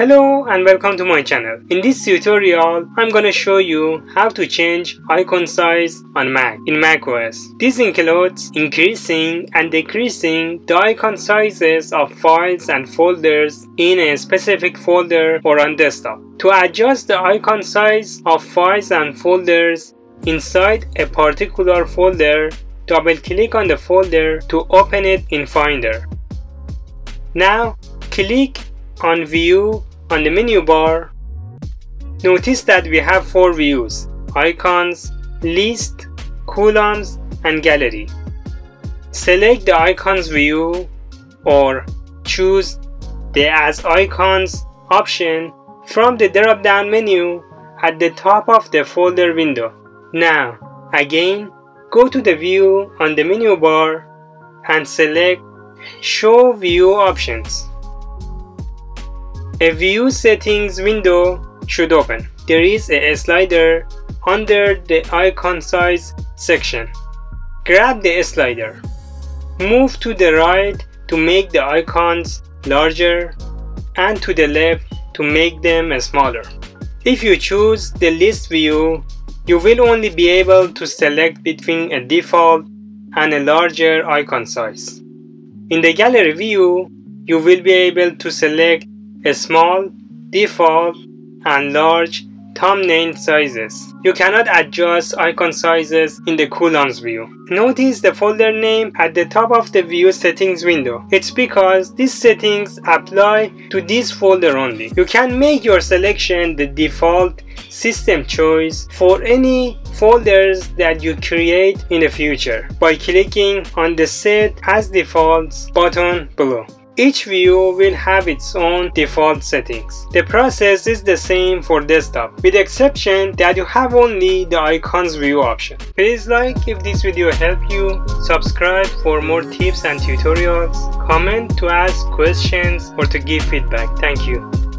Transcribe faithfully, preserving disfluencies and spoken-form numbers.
Hello and welcome to my channel. In this tutorial, I'm gonna show you how to change icon size on Mac in macOS. This includes increasing and decreasing the icon sizes of files and folders in a specific folder or on desktop. To adjust the icon size of files and folders inside a particular folder, double-click on the folder to open it in Finder. Now, click on View on the menu bar. Notice that we have four views: icons, list, columns, and gallery. Select the icons view or choose the As Icons option from the drop-down menu at the top of the folder window. Now, again, go to the View on the menu bar and select Show View Options. A View Settings window should open. There is a slider under the Icon Size section. Grab the slider. Move to the right to make the icons larger and to the left to make them smaller. If you choose the List view, you will only be able to select between a default and a larger icon size. In the Gallery view, you will be able to select a small, default, and large thumbnail sizes. You cannot adjust icon sizes in the columns view. Notice the folder name at the top of the View Settings window. It's because these settings apply to this folder only. You can make your selection the default system choice for any folders that you create in the future by clicking on the Set as Defaults button below. Each view will have its own default settings. The process is the same for desktop, with the exception that you have only the icons view option. Please like if this video helped you, subscribe for more tips and tutorials, comment to ask questions or to give feedback. Thank you.